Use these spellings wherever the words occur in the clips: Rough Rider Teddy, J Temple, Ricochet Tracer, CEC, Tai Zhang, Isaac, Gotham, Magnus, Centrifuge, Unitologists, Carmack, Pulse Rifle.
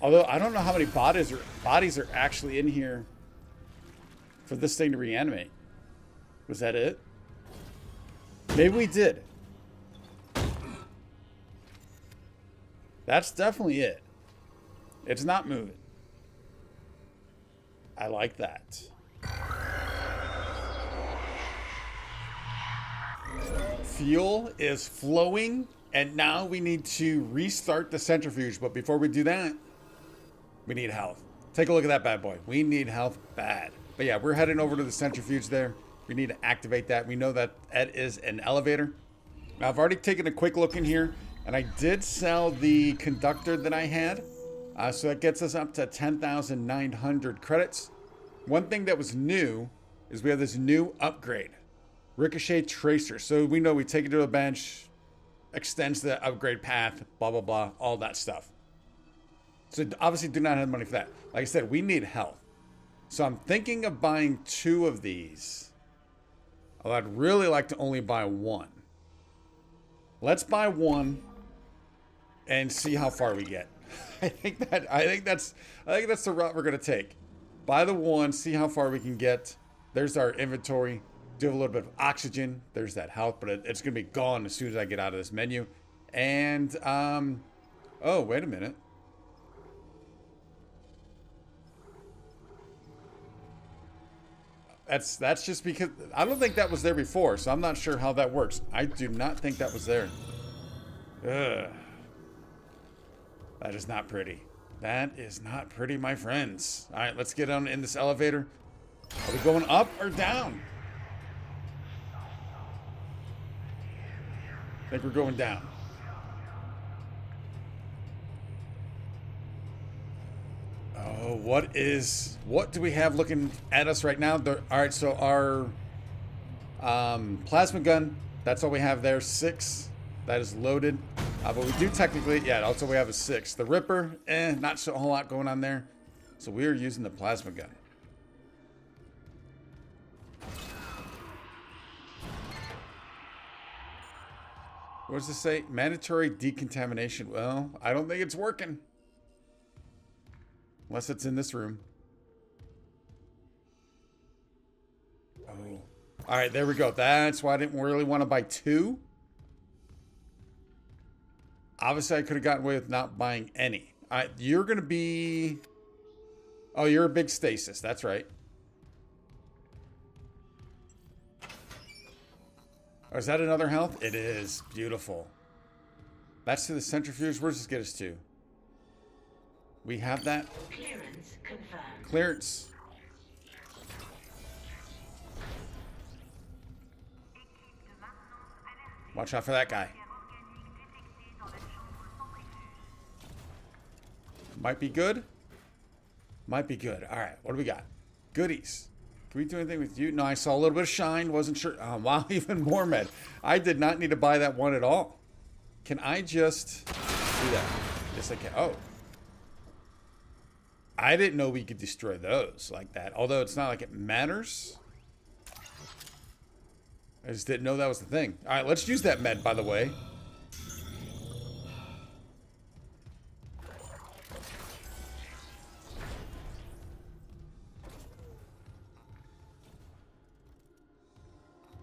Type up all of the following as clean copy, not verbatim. Although I don't know how many bodies are actually in here for this thing to reanimate. Was that it? Maybe we did. That's definitely it. It's not moving. I like that. Fuel is flowing, and now we need to restart the centrifuge. But before we do that, we need health. Take a look at that bad boy. We need health bad. But yeah, we're heading over to the centrifuge there. We need to activate that. We know that that is an elevator. Now, I've already taken a quick look in here, and I did sell the conductor that I had. So that gets us up to 10,900 credits. One thing that was new is we have this new upgrade, Ricochet Tracer. So we know we take it to a bench, extends the upgrade path, blah, blah, blah, all that stuff. So obviously do not have money for that. Like I said, we need health. So I'm thinking of buying two of these. Although I'd really like to only buy one. Let's buy one and see how far we get. I think that's the route we're gonna take. Buy the one, see how far we can get. There's our inventory. Do a little bit of oxygen. There's that health, but it's gonna be gone as soon as I get out of this menu. And oh, wait a minute. That's just because I don't think that was there before, so I'm not sure how that works. I do not think that was there. Ugh. That is not pretty. That is not pretty, my friends. All right, let's get on in this elevator. Are we going up or down? I think we're going down. Oh, what do we have looking at us right now? All right, so our plasma gun, that's all we have there. 6, that is loaded. But we do technically, yeah, also we have a 6. The Ripper, not so a whole lot going on there. So we are using the plasma gun. What does this say? Mandatory decontamination. Well, I don't think it's working. Unless it's in this room. Oh. All right, there we go. That's why I didn't really want to buy two. Obviously, I could have gotten away with not buying any. All right, you're going to be... Oh, you're a big stasis. That's right. Oh, is that another health? It is. Beautiful. That's to the centrifuge. Where does this get us to? We have that. Clearance confirmed. Clearance. Watch out for that guy. Might be good. Might be good. All right. What do we got? Goodies. Can we do anything with you? No, I saw a little bit of shine. Wasn't sure. Oh, wow. Even more med. I did not need to buy that one at all. Can I just do that? Yes, I can. Oh. I didn't know we could destroy those like that. Although it's not like it matters. I just didn't know that was the thing. All right, let's use that med, by the way.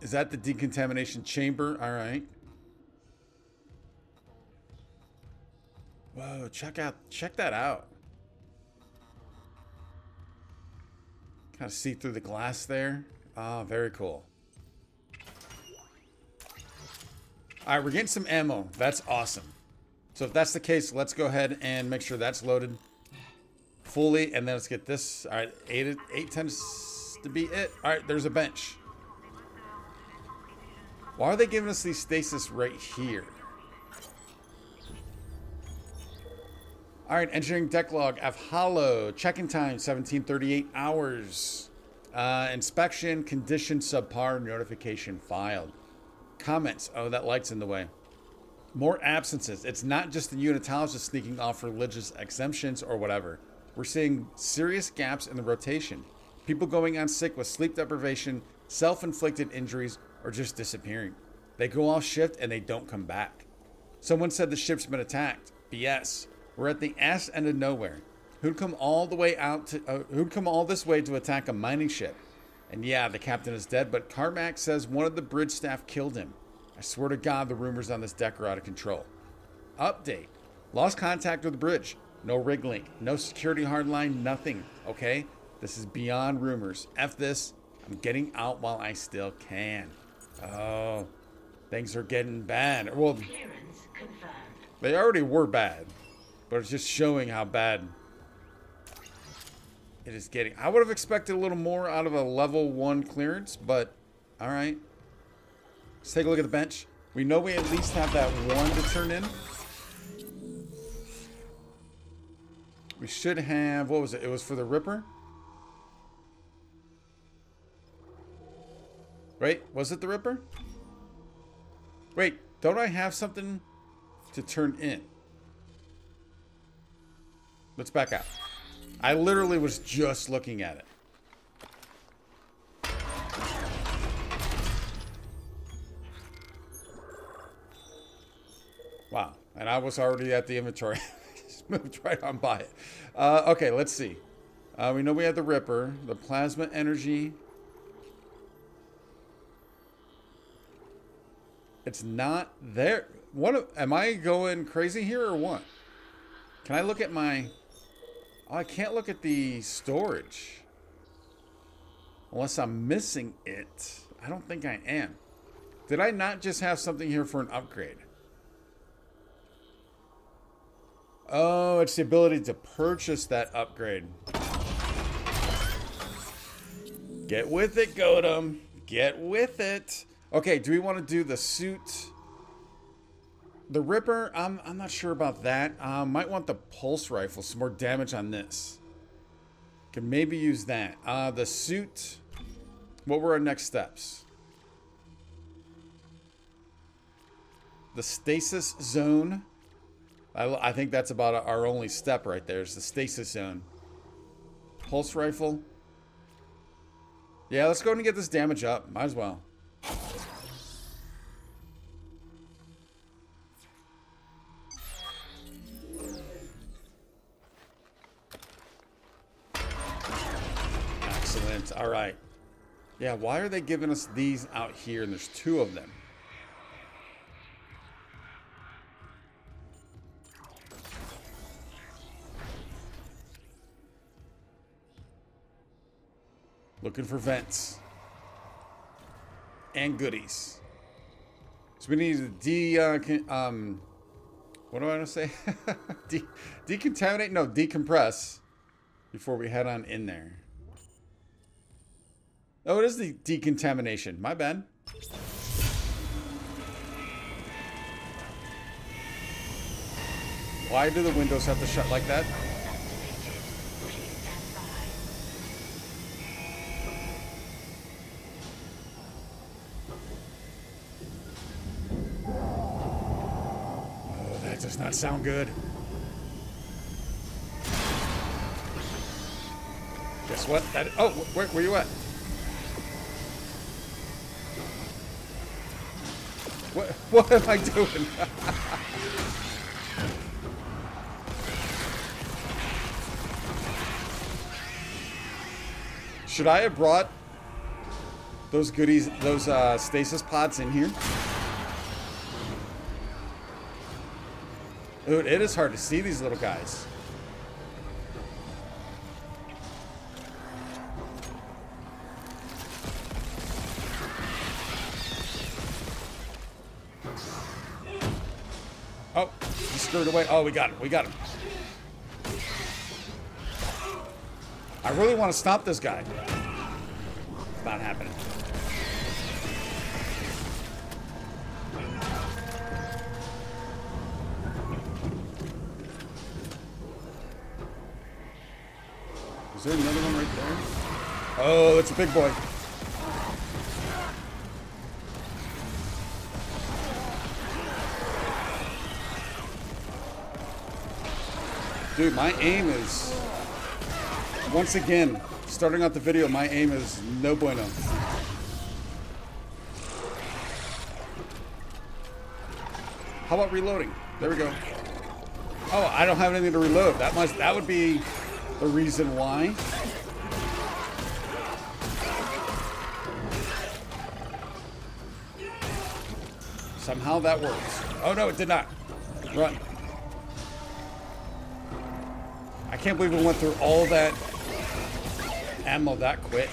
Is that the decontamination chamber? All right. Whoa, check that out. Kind of see through the glass there. Oh, very cool. All right, we're getting some ammo. That's awesome. So if that's the case, let's go ahead and make sure that's loaded fully. And then let's get this. All right, 8 tends to be it. All right, there's a bench. Why are they giving us these stasis right here? All right, engineering deck log, F-Hollow, check-in time, 1738 hours. Inspection, condition subpar, notification filed. Comments, oh, that light's in the way. More absences. It's not just the Unitologists sneaking off religious exemptions or whatever. We're seeing serious gaps in the rotation. People going on sick with sleep deprivation, self-inflicted injuries, or just disappearing. They go off shift and they don't come back. Someone said the ship's been attacked. BS. We're at the ass end of nowhere. Who'd come all the way out to, who'd come all this way to attack a mining ship? And yeah, the captain is dead, but Carmack says one of the bridge staff killed him. I swear to God, the rumors on this deck are out of control. Update. Lost contact with the bridge. No rig link. No security hardline. Nothing. Okay? This is beyond rumors. F this. I'm getting out while I still can. Oh. Things are getting bad. Well, clearance confirmed. They already were bad. But it's just showing how bad it is getting. I would have expected a little more out of a level 1 clearance, but alright. Let's take a look at the bench. We know we at least have that one to turn in. We should have, what was it? It was for the Ripper? Wait, was it the Ripper? Wait, don't I have something to turn in? Let's back out. I literally was just looking at it. Wow, and I was already at the inventory. Just moved right on by it. Okay, let's see. We know we have the Ripper, the Plasma Energy. It's not there. What am I going crazy here or what? Can I look at my... Oh, I can't look at the storage. Unless I'm missing it. I don't think I am. Did I not just have something here for an upgrade? Oh, it's the ability to purchase that upgrade. Get with it, Gotham. Get with it. Okay, do we want to do the suit? The Ripper, I'm not sure about that. Might want the Pulse Rifle, some more damage on this. Can maybe use that. The suit, what were our next steps? The Stasis Zone. I think that's about our only step right there is the Stasis Zone. Pulse Rifle. Yeah, let's go ahead and get this damage up. Might as well. Excellent. All right. Yeah, why are they giving us these out here and there's two of them? Looking for vents. And goodies. So we need to what do I want to say? Decontaminate? No, decompress. Before we head on in there. Oh, it is the decontamination. My bad. Why do the windows have to shut like that? Does not sound good. Guess what? That, oh, where were you at? What am I doing? Should I have brought those goodies, those stasis pods in here? Dude, it is hard to see these little guys. Oh, he screwed away. Oh, we got him. We got him. I really want to stop this guy. It's not happening. Is there another one right there? Oh, it's a big boy. Dude, my aim is... Once again, starting out the video, my aim is no bueno. How about reloading? There we go. Oh, I don't have anything to reload. That would be the reason why. Somehow that works. Oh no, it did not. Run. I can't believe we went through all that ammo that quick.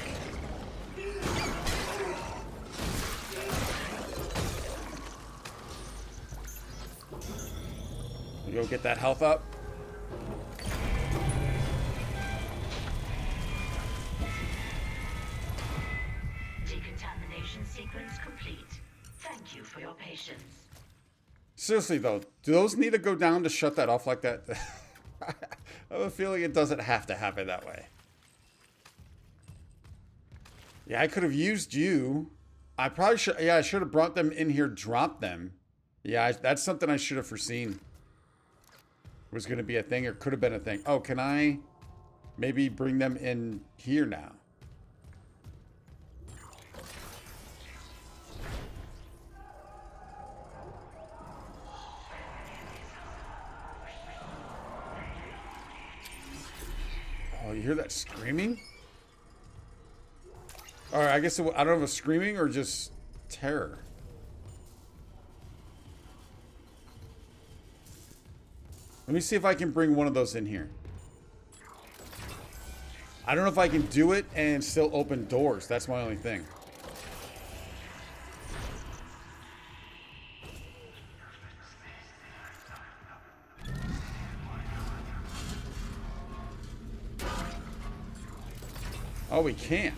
Go get that health up. Decontamination sequence complete. Thank you for your patience. Seriously though, do those need to go down to shut that off like that? I have a feeling it doesn't have to happen that way. Yeah, I could have used you. I probably should. Yeah, I should have brought them in here, dropped them. Yeah, that's something I should have foreseen. Was going to be a thing, or could have been a thing. Oh, can I maybe bring them in here now? Oh, you hear that screaming? All right, I guess I don't know if it's screaming or just terror. Let me see if I can bring one of those in here. I don't know if I can do it and still open doors. That's my only thing. Oh, we can't.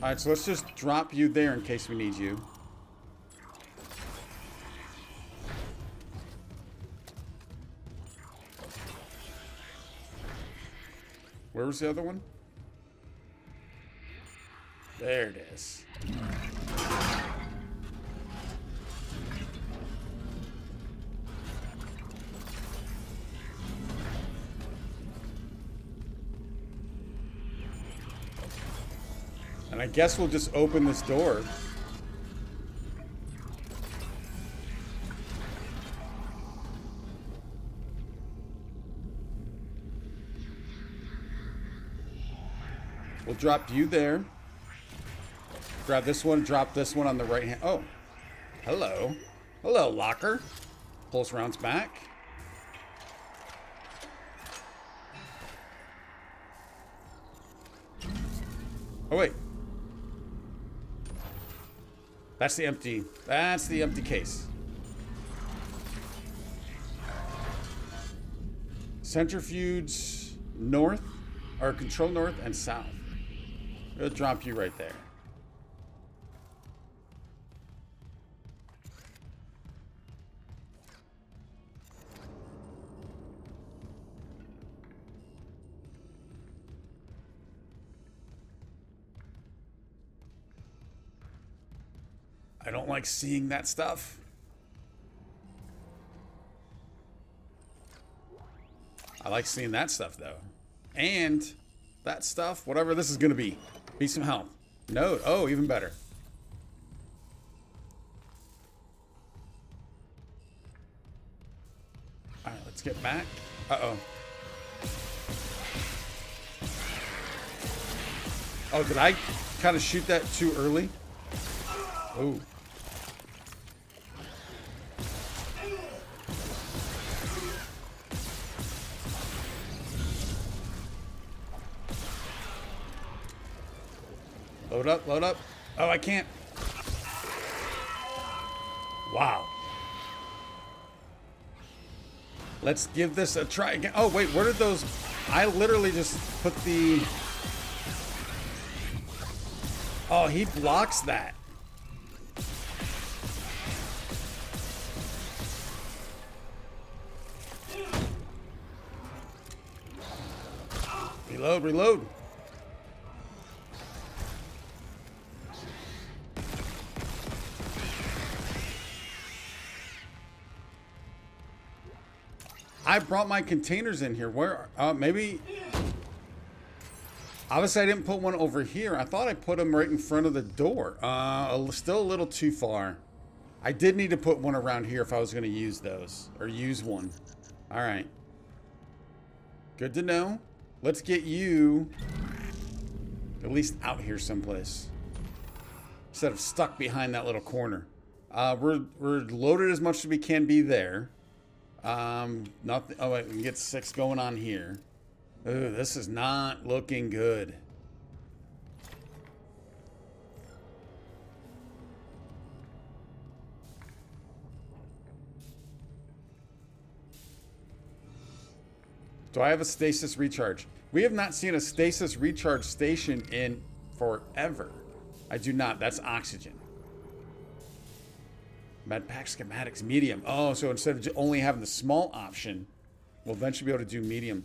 All right, so let's just drop you there in case we need you. Where was the other one? There it is. And I guess we'll just open this door. We'll drop you there. Grab this one, drop this one on the right hand. Oh, hello. Hello, locker. Pulse rounds back. Oh, wait. That's the empty case. Centrifuge north, or control north and south. It'll drop you right there. I don't like seeing that stuff. I like seeing that stuff though. And that stuff, whatever this is gonna be. Be some help. No, oh, even better. All right, let's get back. Uh-oh. Oh, did I kind of shoot that too early? Ooh. Load up, load up. Oh, I can't. Wow. Let's give this a try again. Oh, wait, where did those... I literally just put the... Oh, he blocks that. Reload, reload. I brought my containers in here. Where? Maybe. Obviously, I didn't put one over here. I thought I put them right in front of the door. Still a little too far. I did need to put one around here if I was going to use those. Or use one. Alright. Good to know. Let's get you at least out here someplace. Instead of stuck behind that little corner. We're loaded as much as we can be there. Oh wait, we can get 6 going on here. Ooh, this is not looking good. Do I have a stasis recharge? We have not seen a stasis recharge station in forever. I do not. That's oxygen. Medpack schematics, medium. Oh, so instead of only having the small option, we'll eventually be able to do medium.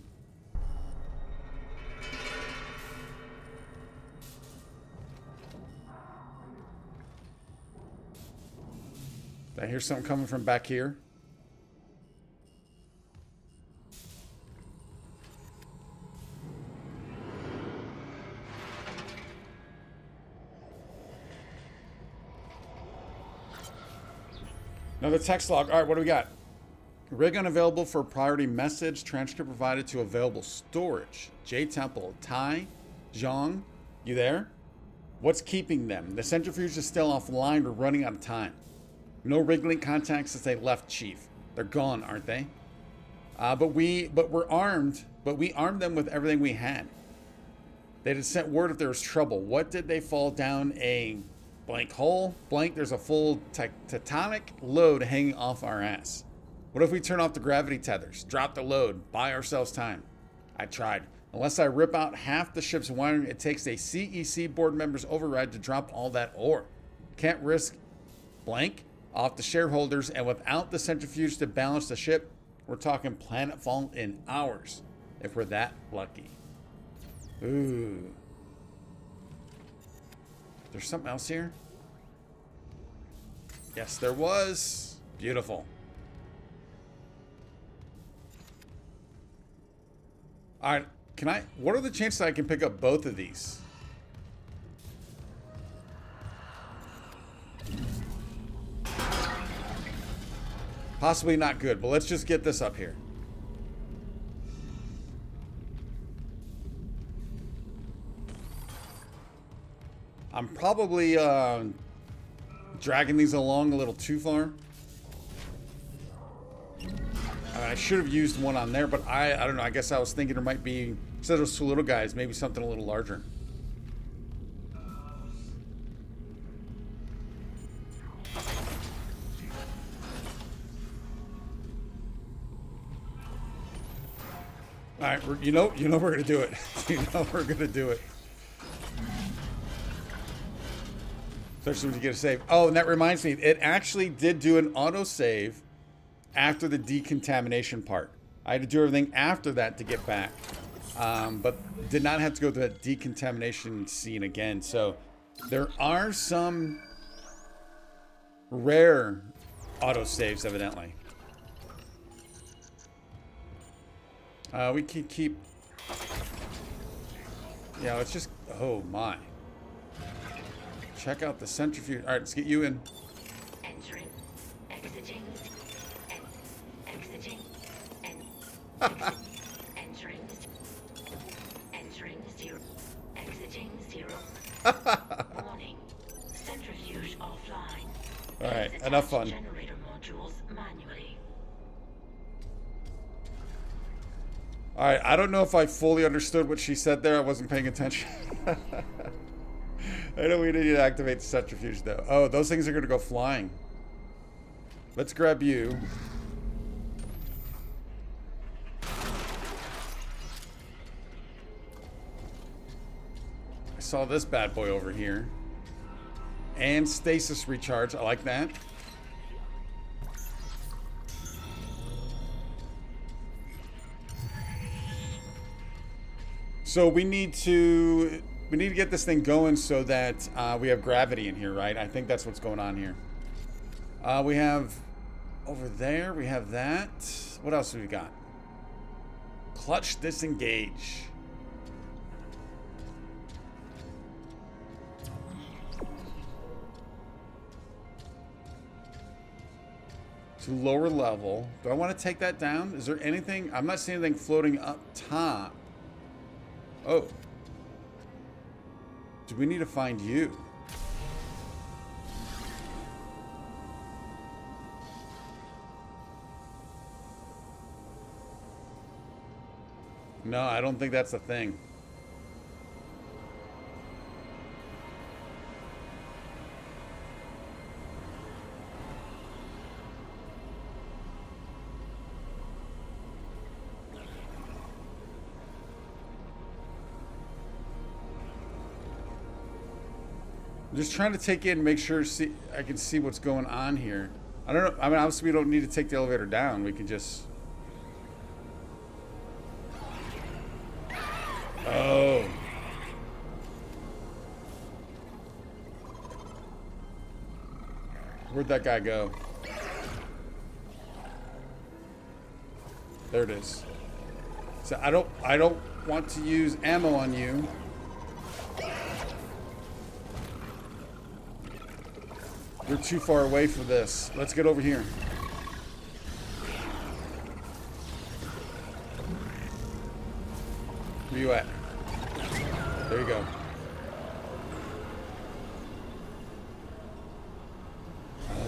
Did I hear something coming from back here? Another text log. All right, what do we got? Rig unavailable for priority message. Transcript provided to available storage. J Temple, Tai, Zhang, you there? What's keeping them? The centrifuge is still offline. We're running out of time. No rig link contacts since they left, Chief. They're gone, aren't they? But we're armed. But we armed them with everything we had. They had sent word if there was trouble. What did they fall down a? Blank hole, blank, there's a full tectonic load hanging off our ass. What if we turn off the gravity tethers, drop the load, buy ourselves time? I tried. Unless I rip out half the ship's wiring, it takes a CEC board member's override to drop all that ore. Can't risk blank off the shareholders, and without the centrifuge to balance the ship, we're talking planetfall in hours, if we're that lucky. Ooh. There's something else here? Yes, there was. Beautiful. Alright, can I... What are the chances I can pick up both of these? Possibly not good, but let's just get this up here. I'm probably dragging these along a little too far. I should have used one on there, but I don't know. I guess I was thinking there might be, instead of two little guys, maybe something a little larger. All right, you know we're gonna do it. You know we're gonna do it. Especially when you get a save. Oh, and that reminds me, it actually did do an autosave after the decontamination part. I had to do everything after that to get back. But did not have to go to that decontamination scene again. So there are some rare autosaves, evidently. We can keep... Yeah, let's just... Oh, my. Check out the centrifuge. All right, let's get you in. Entering, exiting, exiting, entering, entering 0, exiting 0. Warning, centrifuge offline. All right, enough fun. Generator modules manually. All right, I don't know if I fully understood what she said there. I wasn't paying attention. I know we need to activate the centrifuge, though. Oh, those things are going to go flying. Let's grab you. I saw this bad boy over here. And stasis recharge. I like that. So we need to... We need to get this thing going so that we have gravity in here, right? I think that's what's going on here. We have over there. We have that. What else have we got? Clutch disengage. to lower level. Do I want to take that down? Is there anything? I'm not seeing anything floating up top. Oh. Do we need to find you? No, I don't think that's a thing. I'm just trying to take in, make sure I can see what's going on here. I don't know. I mean, obviously, we don't need to take the elevator down. We can just. Oh. Where'd that guy go? There it is. So I don't want to use ammo on you. You're too far away for this. Let's get over here. Where you at? There you go.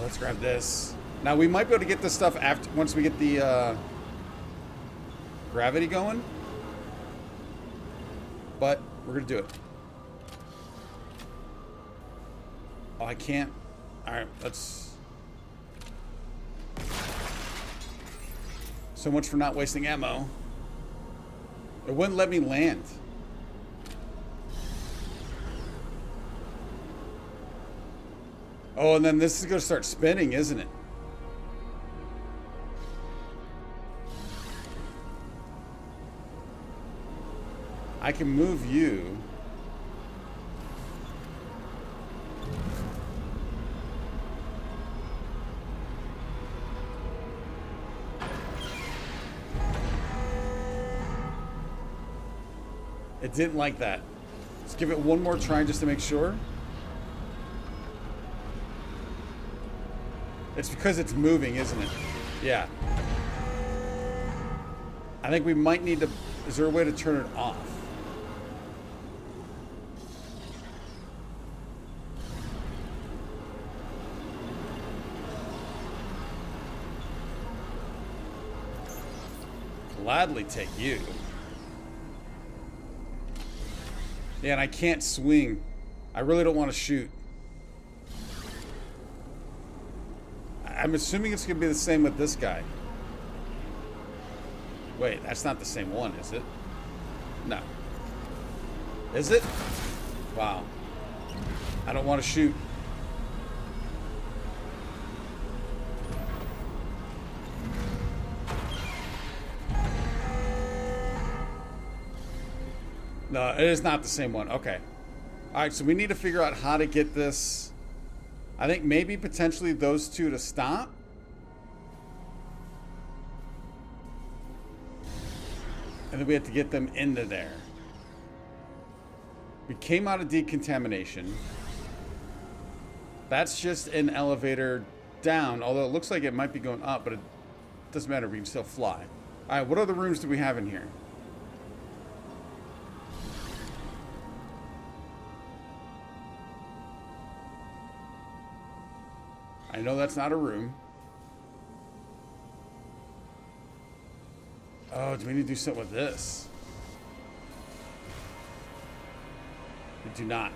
Let's grab this. Now we might be able to get this stuff after once we get the gravity going, but we're gonna do it. Oh, I can't. All right, let's. So much for not wasting ammo. It wouldn't let me land. Oh, and then this is going to start spinning, isn't it? I can move you. It didn't like that. Let's give it one more try just to make sure. It's because it's moving, isn't it? Yeah. I think we might need to... Is there a way to turn it off? Gladly take you. Yeah, and I can't swing. I really don't want to shoot. I'm assuming it's going to be the same with this guy. Wait, that's not the same one, is it? No. Is it? Wow. I don't want to shoot. No, it is not the same one. Okay. All right, so we need to figure out how to get this. I think maybe potentially those two to stop. And then we have to get them into there. We came out of decontamination. That's just an elevator down, although it looks like it might be going up, but it doesn't matter. We can still fly. All right, what other rooms do we have in here? I know that's not a room. Oh, do we need to do something with this? We do not.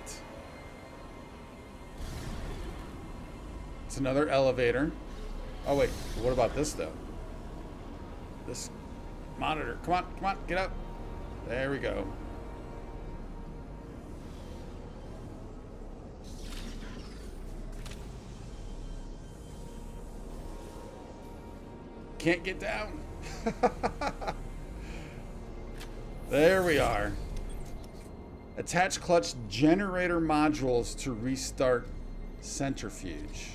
It's another elevator. Oh, wait. What about this, though? This monitor. Come on. Come on. Get up. There we go. Can't get down. There we are. Attach clutch generator modules to restart centrifuge.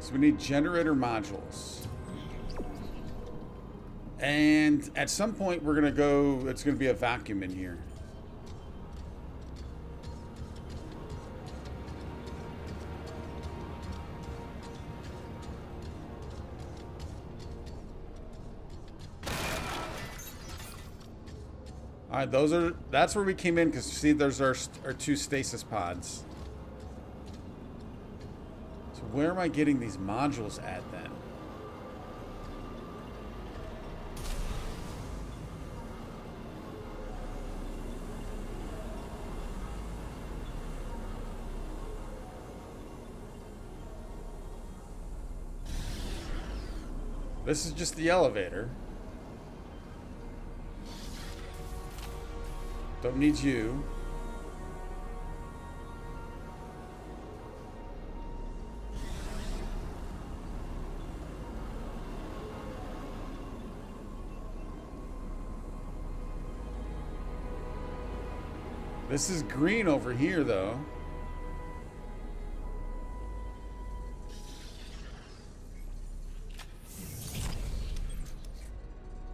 So we need generator modules. And at some point we're gonna go, it's gonna be a vacuum in here. All right, those are, that's where we came in, because see, there's our two stasis pods. So where am I getting these modules at then? This is just the elevator. Don't need you. This is green over here, though.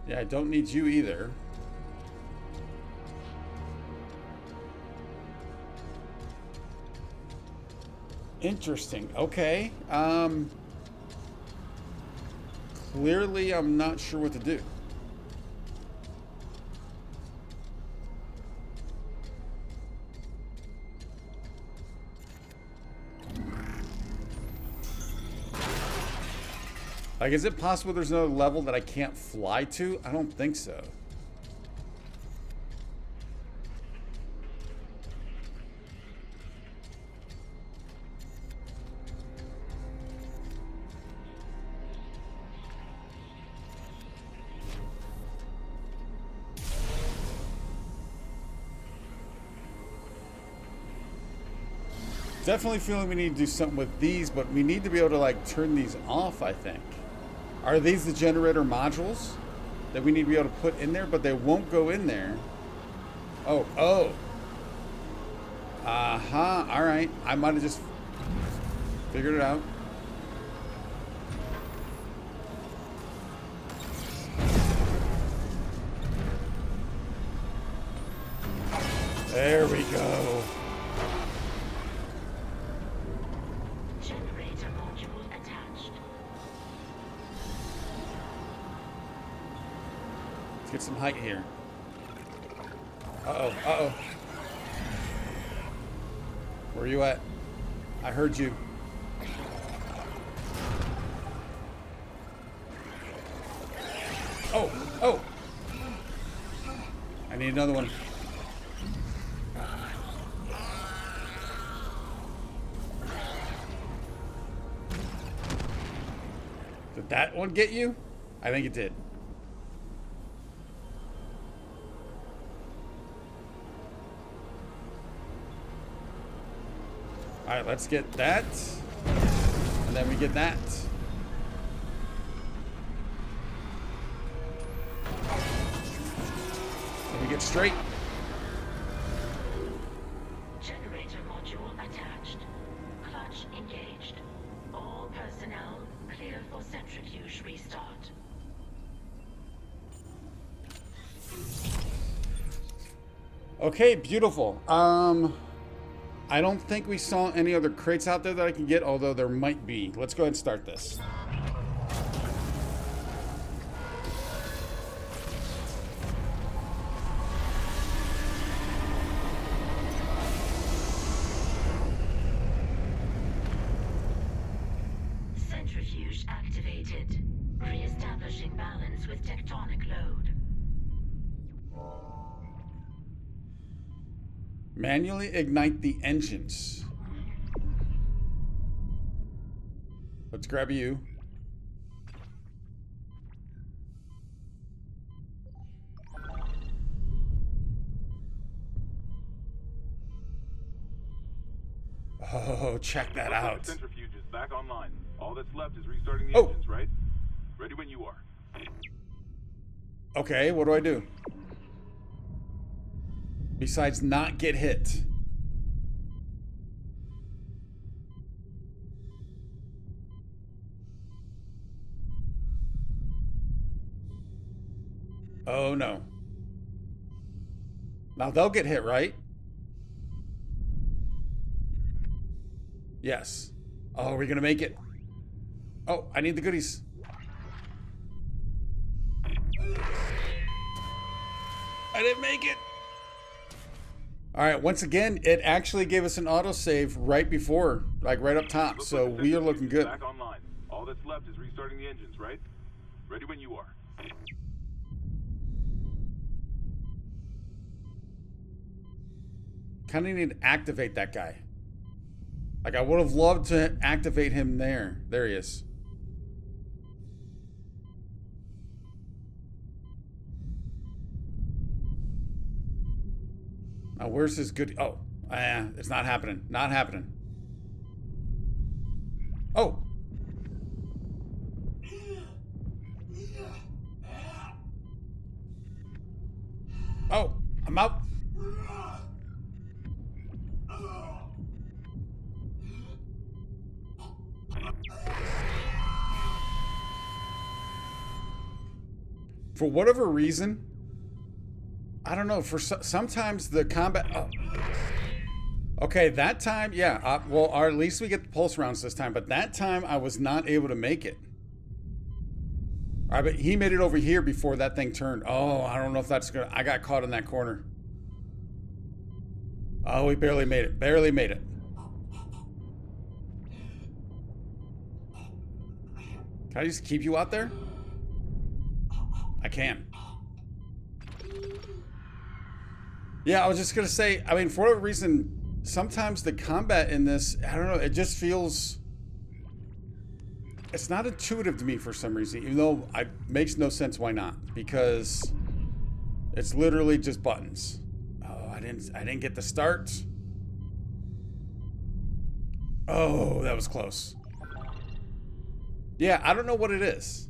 Yeah, I don't need you either. Interesting. Okay. Clearly, I'm not sure what to do. Like, is it possible there's another level that I can't fly to? I don't think so. Definitely feeling we need to do something with these, but we need to be able to, like, turn these off, I think. Are these the generator modules that we need to be able to put in there? But they won't go in there. Oh, oh. Aha, all right. I might have just figured it out. There we go. Get some height here. Uh-oh, uh-oh. Where are you at? I heard you. Oh, oh! I need another one. Did that one get you? I think it did. All right, let's get that, and then we get that. And we get straight. Generator module attached. Clutch engaged. All personnel clear for centrifuge restart. Okay, beautiful. I don't think we saw any other crates out there that I can get, although there might be. Let's go ahead and start this. Centrifuge activated. Re-establishing balance with tectonic load. Manually ignite the engines. Let's grab you. Oh, check that out. The centrifuge is back online. All that's left is restarting the engines, right? Ready when you are. Okay, what do I do? Besides not get hit. Oh no. Now they'll get hit, right? Yes. Oh, are we gonna make it? Oh, I need the goodies. I didn't make it. All right, once again, it actually gave us an autosave right before, like right up top, so we are looking good. Back online. All that's left is restarting the engines, right? Ready when you are. Kind of need to activate that guy. Like, I would have loved to activate him there. There he is. Now, where's this good... Oh, it's not happening. Not happening. Oh. Oh, I'm out. For whatever reason, I don't know, for sometimes the combat... Oh. Okay, that time, yeah, well, or at least we get the pulse rounds this time, but that time I was not able to make it. All right, but he made it over here before that thing turned. Oh, I don't know if that's good. I got caught in that corner. Oh, we barely made it. Barely made it. Can I just keep you out there? I can. Yeah, I was just gonna say, I mean, for whatever reason, sometimes the combat in this, I don't know, it just feels, it's not intuitive to me for some reason, even though it makes no sense why not, because it's literally just buttons. Oh, I didn't get the start. Oh, that was close. Yeah, I don't know what it is.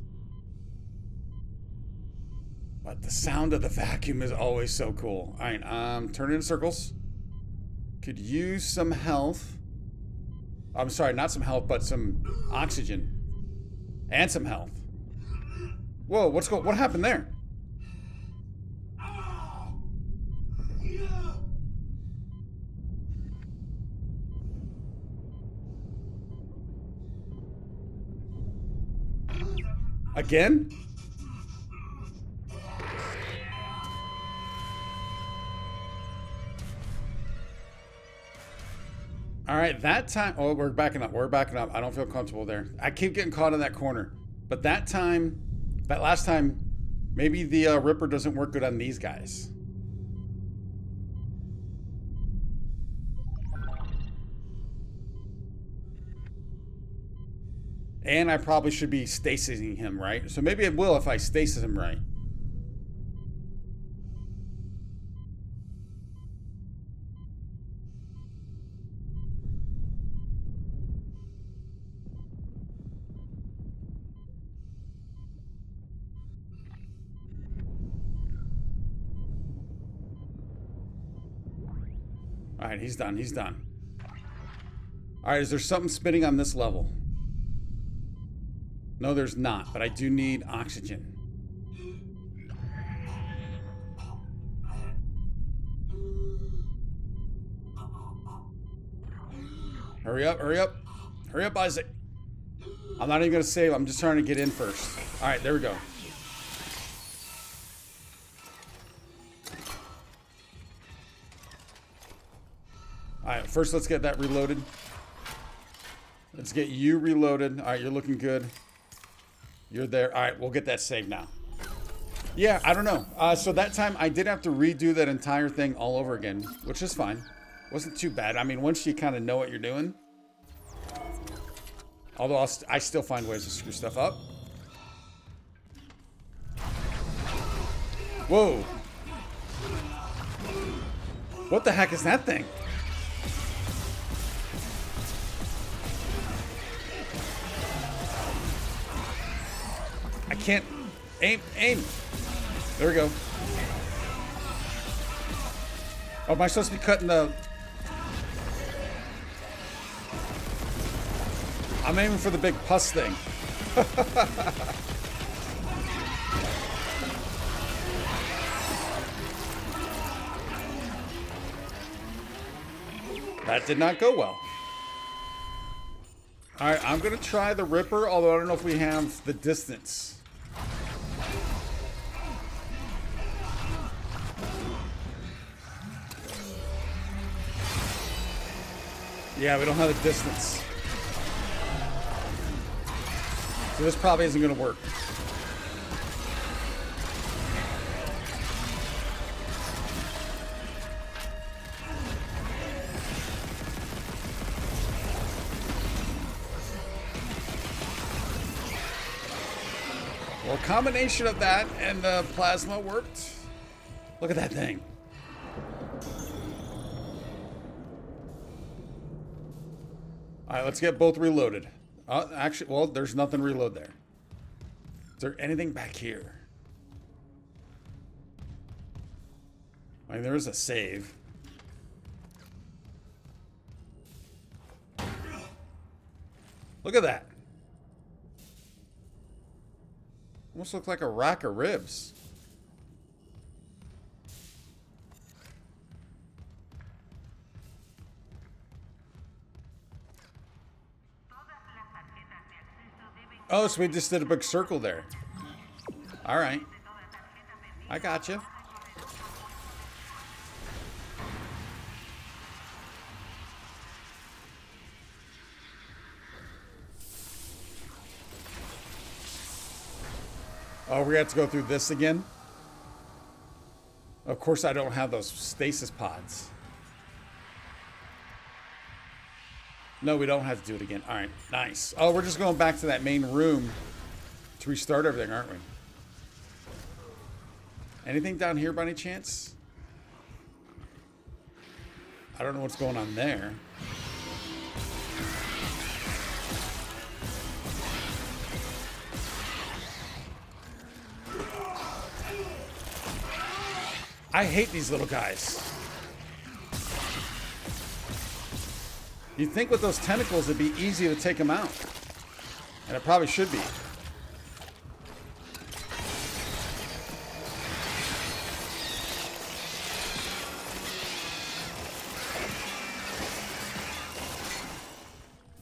But the sound of the vacuum is always so cool. All right, turn in circles. Could use some health. I'm sorry, not some health, but some oxygen. And some health. Whoa, what happened there? Again? All right, that time... Oh, we're backing up. We're backing up. I don't feel comfortable there. I keep getting caught in that corner. But that time... That last time, maybe the Ripper doesn't work good on these guys. And I probably should be stasising him, right? So maybe it will if I stasis him right. All right, he's done. He's done. All right, is there something spinning on this level? No, there's not, but I do need oxygen. Hurry up, hurry up. Hurry up, Isaac. I'm not even going to save. I'm just trying to get in first. All right, there we go. Alright, first let's get that reloaded. Let's get you reloaded. Alright, you're looking good. You're there. Alright, we'll get that saved now. Yeah, I don't know. So that time I did have to redo that entire thing all over again, which is fine. Wasn't too bad. I mean, once you kind of know what you're doing. Although I still find ways to screw stuff up. Whoa. What the heck is that thing? I can't aim. There we go. Oh, am I supposed to be cutting the... I'm aiming for the big pus thing. That did not go well. All right, I'm going to try the Ripper, although I don't know if we have the distance. Yeah, we don't have a distance. So this probably isn't going to work. Well, combination of that and the plasma worked. Look at that thing. All right, let's get both reloaded. Actually, well, there's nothing to reload there. Is there anything back here? I mean, there is a save. Look at that. Almost looks like a rack of ribs. Oh, so we just did a big circle there. All right. I got you. Oh, we have to go through this again? Of course, I don't have those stasis pods. No, we don't have to do it again. All right, nice. Oh, we're just going back to that main room to restart everything, aren't we? Anything down here by any chance? I don't know what's going on there. I hate these little guys. You'd think with those tentacles it'd be easy to take them out. And it probably should be.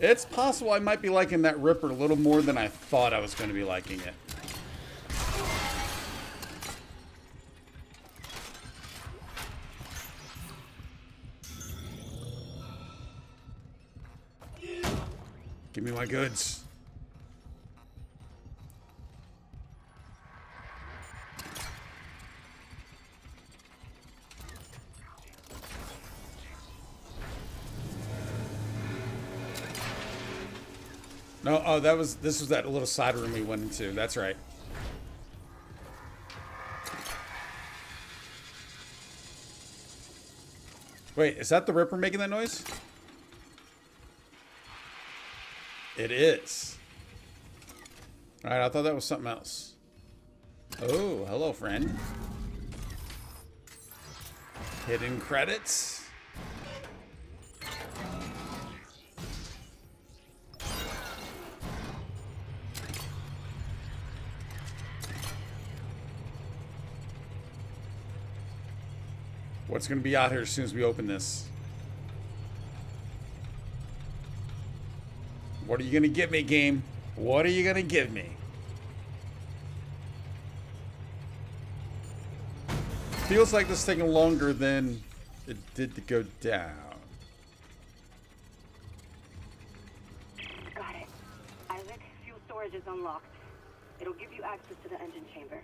It's possible I might be liking that Ripper a little more than I thought I was going to be liking it. Give me my goods. No, oh, this was that little side room we went into. That's right. Wait, is that the Ripper making that noise? It is. All right, I thought that was something else. Oh, hello, friend. Hidden credits. What's going to be out here as soon as we open this? What are you going to give me, game? What are you going to give me? Feels like this is taking longer than it did to go down. Got it. Isaac, fuel storage is unlocked. It'll give you access to the engine chamber.